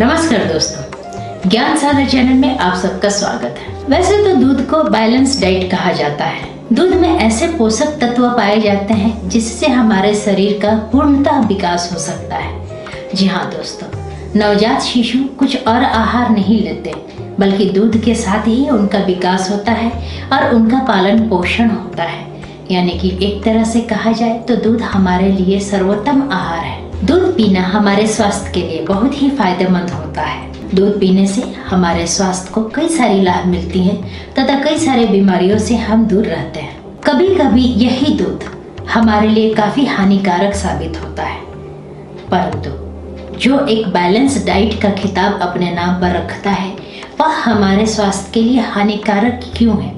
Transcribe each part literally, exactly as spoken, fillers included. नमस्कार दोस्तों, ज्ञान सागर चैनल में आप सबका स्वागत है। वैसे तो दूध को बैलेंस डाइट कहा जाता है। दूध में ऐसे पोषक तत्व पाए जाते हैं जिससे हमारे शरीर का पूर्णतः विकास हो सकता है। जी हाँ दोस्तों, नवजात शिशु कुछ और आहार नहीं लेते, बल्कि दूध के साथ ही उनका विकास होता है और उनका पालन पोषण होता है। यानी कि एक तरह से कहा जाए तो दूध हमारे लिए सर्वोत्तम आहार है। दूध पीना हमारे स्वास्थ्य के लिए बहुत ही फायदेमंद होता है। दूध पीने से हमारे स्वास्थ्य को कई सारी लाभ मिलती हैं तथा कई सारे बीमारियों से हम दूर रहते हैं। कभी कभी यही दूध हमारे लिए काफी हानिकारक साबित होता है, परंतु जो एक बैलेंस डाइट का खिताब अपने नाम पर रखता है वह हमारे स्वास्थ्य के लिए हानिकारक क्यों है?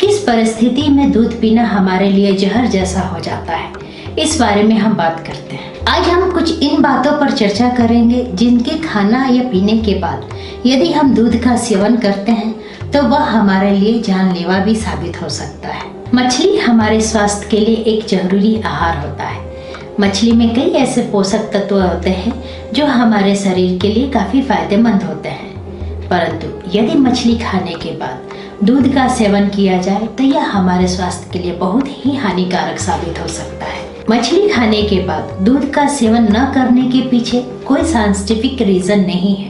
किस परिस्थिति में दूध पीना हमारे लिए जहर जैसा हो जाता है, इस बारे में हम बात करते हैं। आज हम कुछ इन बातों पर चर्चा करेंगे जिनके खाना या पीने के बाद यदि हम दूध का सेवन करते हैं तो वह हमारे लिए जानलेवा भी साबित हो सकता है। मछली हमारे स्वास्थ्य के लिए एक जरूरी आहार होता है। मछली में कई ऐसे पोषक तत्व होते हैं जो हमारे शरीर के लिए काफी फायदेमंद होते हैं, परंतु यदि मछली खाने के बाद दूध का सेवन किया जाए तो यह हमारे स्वास्थ्य के लिए बहुत ही हानिकारक साबित हो सकता है। मछली खाने के बाद दूध का सेवन न करने के पीछे कोई साइंटिफिक रीजन नहीं है,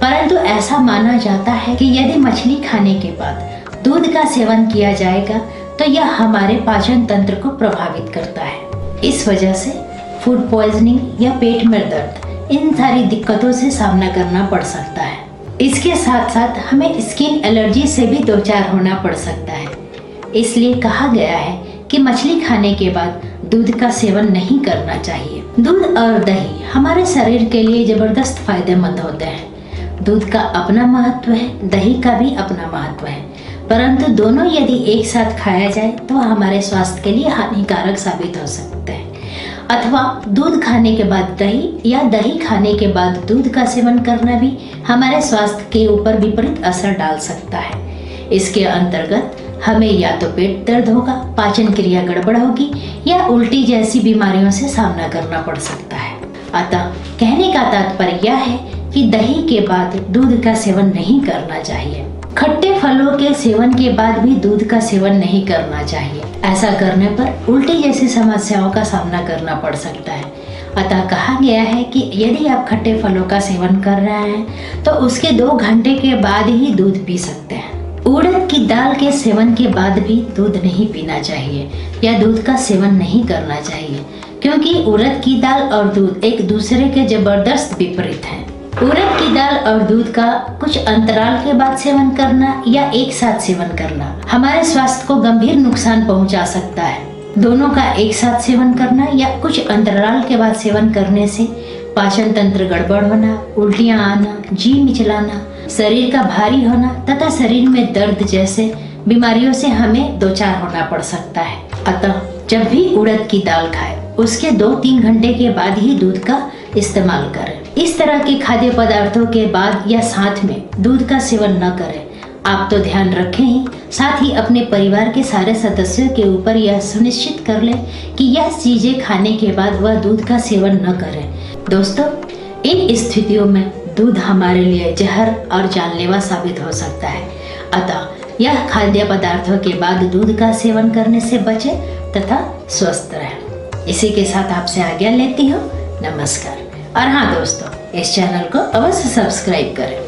परंतु ऐसा माना जाता है कि यदि मछली खाने के बाद दूध का सेवन किया जाएगा तो यह हमारे पाचन तंत्र को प्रभावित करता है। इस वजह से फूड पॉइजनिंग या पेट में दर्द, इन सारी दिक्कतों से सामना करना पड़ सकता है। इसके साथ साथ हमें स्किन एलर्जी से भी दो चार होना पड़ सकता है। इसलिए कहा गया है कि मछली खाने के बाद दूध का सेवन नहीं करना चाहिए। दूध और दही हमारे शरीर के लिए जबरदस्त फायदेमंद होते हैं। दूध का अपना महत्व है, दही का भी अपना महत्व है, परंतु दोनों यदि एक साथ खाया जाए तो हमारे स्वास्थ्य के लिए हानिकारक साबित हो सकते हैं। अथवा दूध खाने के बाद दही या दही खाने के बाद दूध का सेवन करना भी हमारे स्वास्थ्य के ऊपर विपरीत असर डाल सकता है। इसके अंतर्गत हमें या तो पेट दर्द होगा, पाचन क्रिया गड़बड़ होगी या उल्टी जैसी बीमारियों से सामना करना पड़ सकता है। अतः कहने का तात्पर्य यह है कि दही के बाद दूध का सेवन नहीं करना चाहिए। खट्टे फलों के सेवन के बाद भी दूध का सेवन नहीं करना चाहिए। ऐसा करने पर उल्टी जैसी समस्याओं का सामना करना पड़ सकता है। अतः कहा गया है कि यदि आप खट्टे फलों का सेवन कर रहे हैं तो उसके दो घंटे के बाद ही दूध पी सकते हैं। उड़द की दाल के सेवन के बाद भी दूध नहीं पीना चाहिए या दूध का सेवन नहीं करना चाहिए, क्योंकि उड़द की दाल और दूध एक दूसरे के जबरदस्त विपरीत हैं। उड़द की दाल और दूध का कुछ अंतराल के बाद सेवन करना या एक साथ सेवन करना हमारे स्वास्थ्य को गंभीर नुकसान पहुंचा सकता है। दोनों का एक साथ सेवन करना या कुछ अंतराल के बाद सेवन करने से पाचन तंत्र गड़बड़ होना, उल्टियां आना, जी मिचलाना, शरीर का भारी होना तथा शरीर में दर्द जैसे बीमारियों से हमें दो चार होना पड़ सकता है। अतः जब भी उड़द की दाल खाए उसके दो तीन घंटे के बाद ही दूध का इस्तेमाल करें। इस तरह के खाद्य पदार्थों के बाद या साथ में दूध का सेवन न करें। आप तो ध्यान रखें ही, साथ ही अपने परिवार के सारे सदस्यों के ऊपर यह सुनिश्चित कर लें कि यह चीजें खाने के बाद वह दूध का सेवन न करें। दोस्तों, इन स्थितियों में दूध हमारे लिए जहर और जानलेवा साबित हो सकता है। अतः यह खाद्य पदार्थों के बाद दूध का सेवन करने से बचें तथा स्वस्थ रहें। इसी के साथ आपसे आज्ञा लेती हूँ। नमस्कार। और हाँ दोस्तों, इस चैनल को अवश्य सब्सक्राइब करें।